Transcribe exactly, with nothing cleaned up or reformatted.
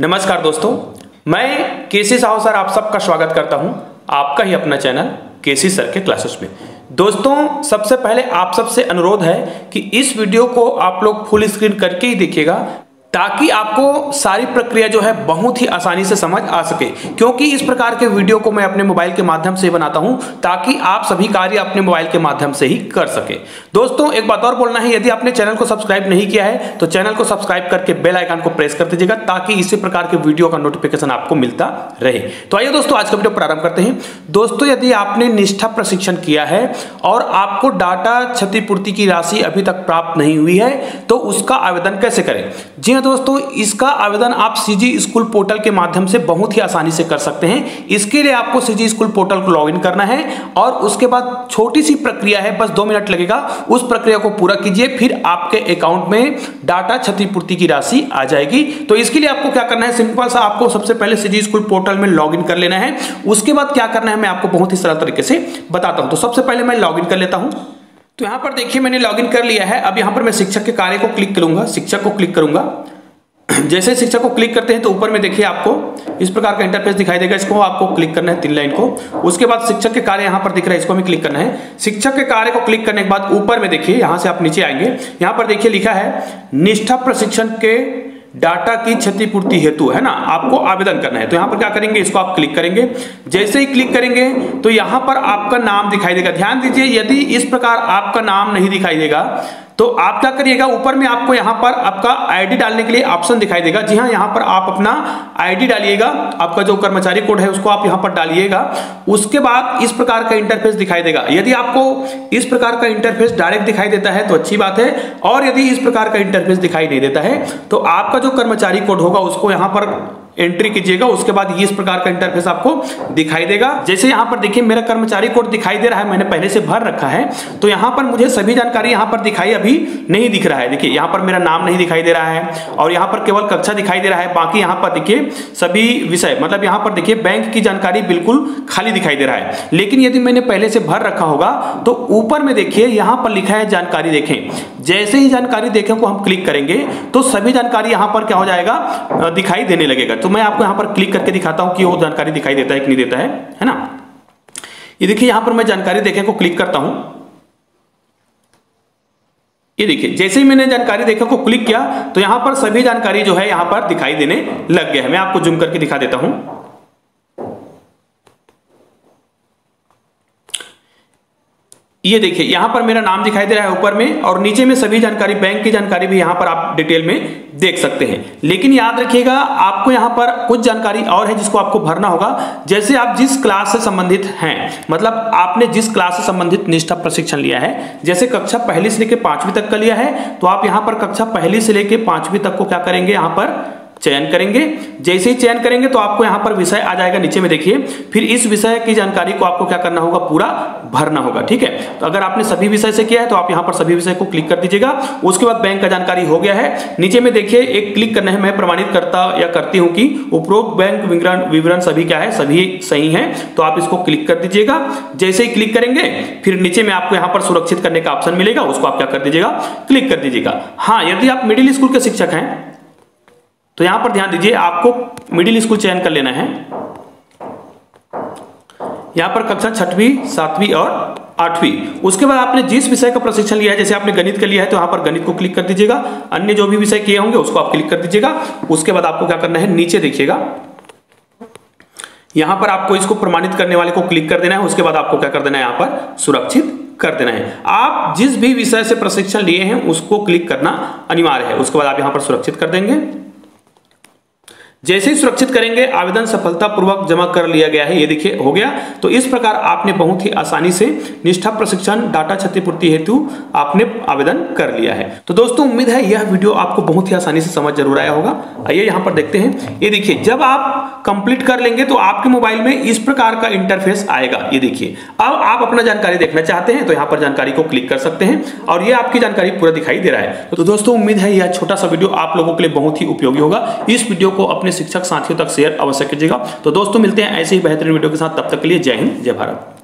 नमस्कार दोस्तों, मैं के सी साहू सर आप सबका स्वागत करता हूं आपका ही अपना चैनल के सी सर के क्लासेस में। दोस्तों सबसे पहले आप सबसे अनुरोध है कि इस वीडियो को आप लोग फुल स्क्रीन करके ही देखिएगा ताकि आपको सारी प्रक्रिया जो है बहुत ही आसानी से समझ आ सके, क्योंकि इस प्रकार के वीडियो को मैं अपने मोबाइल के माध्यम से बनाता हूं ताकि आप सभी कार्य अपने मोबाइल के माध्यम से ही कर सके। दोस्तों एक बात और बोलना है, यदि आपने चैनल को सब्सक्राइब नहीं किया है तो चैनल को सब्सक्राइब करके बेल आइकन को प्रेस कर दीजिएगा ताकि इसी प्रकार के वीडियो का नोटिफिकेशन आपको मिलता रहे। तो आइए दोस्तों आज का वीडियो प्रारंभ करते हैं। दोस्तों यदि आपने निष्ठा प्रशिक्षण किया है और आपको डाटा क्षतिपूर्ति की राशि अभी तक प्राप्त नहीं हुई है तो उसका आवेदन कैसे करें? जी दोस्तों इसका आवेदन आप सीजी स्कूल पोर्टल के माध्यम से बहुत ही आसानी से कर सकते हैं। इसके लिए आपको सीजी स्कूल पोर्टल को लॉगिन करना है और उसके बाद छोटी सी प्रक्रिया है, बस दो मिनट लगेगा, उस प्रक्रिया को पूरा कीजिए, फिर आपके अकाउंट में डाटा क्षतिपूर्ति की राशि आ जाएगी। तो इसके लिए आपको क्या करना है, सिंपल सा आपको सबसे पहले सीजी स्कूल पोर्टल में लॉगिन कर लेना है। उसके बाद क्या करना है मैं आपको बहुत ही सरल तरीके से बताता हूं। तो सबसे पहले मैं लॉगिन कर लेता हूं। तो यहाँ पर देखिए मैंने लॉगिन कर लिया है। अब यहाँ पर मैं शिक्षक के कार्य को क्लिक करूंगा, शिक्षक को क्लिक करूंगा। जैसे शिक्षक को क्लिक करते हैं तो ऊपर में देखिए आपको इस प्रकार का इंटरफेस दिखाई देगा। इसको आपको क्लिक करना है तीन लाइन को। उसके बाद शिक्षक के कार्य यहाँ पर दिख रहा है, इसको हमें क्लिक करना है। शिक्षक के कार्य को क्लिक करने के बाद ऊपर में देखिए, यहाँ से आप नीचे आएंगे, यहाँ पर देखिए लिखा है निष्ठा प्रशिक्षण के डाटा की क्षतिपूर्ति हेतु, है ना, आपको आवेदन करना है। तो यहाँ पर क्या करेंगे, इसको आप क्लिक करेंगे। जैसे ही क्लिक करेंगे तो यहाँ पर आपका नाम दिखाई देगा। ध्यान दीजिए, यदि इस प्रकार आपका नाम नहीं दिखाई देगा तो आप क्या करिएगा, ऊपर में आपको यहाँ पर आपका आईडी डालने के लिए ऑप्शन दिखाई देगा। जी हाँ, यहाँ पर आप अपना आईडी डालिएगा, आपका जो कर्मचारी कोड है उसको आप यहाँ पर डालिएगा। उसके बाद इस प्रकार का इंटरफेस दिखाई देगा। यदि आपको इस प्रकार का इंटरफेस डायरेक्ट दिखाई देता है तो अच्छी बात है, और यदि इस प्रकार का इंटरफेस दिखाई नहीं देता है तो आपका जो कर्मचारी कोड होगा उसको यहाँ पर एंट्री कीजिएगा। उसके बाद ये इस प्रकार का इंटरफेस आपको दिखाई देगा। जैसे यहाँ पर देखिए मेरा कर्मचारी कोड दिखाई दे रहा है, मैंने पहले से भर रखा है, तो यहाँ पर मुझे सभी जानकारी यहाँ पर दिखाई अभी नहीं दिख रहा है। देखिए यहाँ पर मेरा नाम नहीं दिखाई दे रहा है और यहाँ पर केवल कक्षा दिखाई दे रहा है, बाकी यहाँ पर देखिए सभी विषय, मतलब यहाँ पर देखिए बैंक की जानकारी बिल्कुल खाली दिखाई दे रहा है। लेकिन यदि मैंने पहले से भर रखा होगा तो ऊपर में देखिए यहाँ पर लिखा है जानकारी देखें। जैसे ही जानकारी देखें को हम क्लिक करेंगे तो सभी जानकारी यहाँ पर क्या हो जाएगा, दिखाई देने लगेगा। तो मैं आपको यहां पर क्लिक करके दिखाता हूं कि वो जानकारी दिखाई देता है कि नहीं देता है, है ना। ये देखिए यहां पर मैं जानकारी देखे को क्लिक करता हूं। ये देखिए जैसे ही मैंने जानकारी देखे को क्लिक किया तो यहां पर सभी जानकारी जो है यहां पर दिखाई देने लग गया है। मैं आपको जूम करके दिखा देता हूं। ये देखिए यहाँ पर मेरा नाम दिखाई दे रहा है ऊपर में, और नीचे में सभी जानकारी, बैंक की जानकारी भी यहाँ पर आप डिटेल में देख सकते हैं। लेकिन याद रखिएगा आपको यहाँ पर कुछ जानकारी और है जिसको आपको भरना होगा। जैसे आप जिस क्लास से संबंधित हैं, मतलब आपने जिस क्लास से संबंधित निष्ठा प्रशिक्षण लिया है, जैसे कक्षा पहली से लेकर पांचवी तक का लिया है तो आप यहाँ पर कक्षा पहली से लेकर पांचवी तक को क्या करेंगे, यहाँ पर चयन करेंगे। जैसे ही चयन करेंगे तो आपको यहाँ पर विषय आ जाएगा नीचे में देखिए। फिर इस विषय की जानकारी को आपको क्या करना होगा, पूरा भरना होगा, ठीक है। तो अगर आपने सभी विषय से किया है तो आप यहाँ पर सभी विषय को क्लिक कर दीजिएगा। उसके बाद बैंक का जानकारी हो गया है, नीचे में देखिए एक क्लिक करना है, मैं प्रमाणित करता या करती हूँ कि उपरोक्त बैंक विवरण सभी क्या है, सभी सही है, तो आप इसको क्लिक कर दीजिएगा। जैसे ही क्लिक करेंगे फिर नीचे में आपको यहाँ पर सुरक्षित करने का ऑप्शन मिलेगा, उसको आप क्या कर दीजिएगा, क्लिक कर दीजिएगा। हाँ, यदि आप मिडिल स्कूल के शिक्षक हैं तो यहां पर ध्यान दीजिए आपको मिडिल स्कूल चयन कर लेना है। यहां पर कक्षा छठवीं, सातवीं और आठवीं। उसके बाद आपने जिस विषय का प्रशिक्षण लिया है, जैसे आपने गणित का लिया है तो यहां पर गणित को क्लिक कर दीजिएगा। अन्य जो भी विषय किए होंगे उसको आप क्लिक कर दीजिएगा। उसके बाद आपको क्या करना है, नीचे देखिएगा यहां पर आपको इसको प्रमाणित करने वाले को क्लिक कर देना है। उसके बाद आपको क्या कर देना है, यहां पर सुरक्षित कर देना है। आप जिस भी विषय से प्रशिक्षण लिए हैं उसको क्लिक करना अनिवार्य है। उसके बाद आप यहां पर सुरक्षित कर देंगे। जैसे ही सुरक्षित करेंगे, आवेदन सफलतापूर्वक जमा कर लिया गया है, ये देखिए हो गया। तो इस प्रकार आपने बहुत ही आसानी से निष्ठा प्रशिक्षण डाटा क्षतिपूर्ति हेतु आपने आवेदन कर लिया है। तो दोस्तों उम्मीद है यह वीडियो आपको बहुत ही आसानी से समझ जरूर आया होगा। आइए यहाँ पर देखते हैं। ये देखिए जब आप कंप्लीट कर लेंगे तो आपके मोबाइल में इस प्रकार का इंटरफेस आएगा। ये देखिए अब आप अपना जानकारी देखना चाहते हैं तो यहाँ पर जानकारी को क्लिक कर सकते हैं और ये आपकी जानकारी पूरा दिखाई दे रहा है। तो दोस्तों उम्मीद है यह छोटा सा वीडियो आप लोगों के लिए बहुत ही उपयोगी होगा। इस वीडियो को अपने शिक्षक साथियों तक शेयर अवश्य कीजिएगा। तो दोस्तों मिलते हैं ऐसे ही बेहतरीन वीडियो के साथ, तब तक के लिए जय हिंद, जय भारत।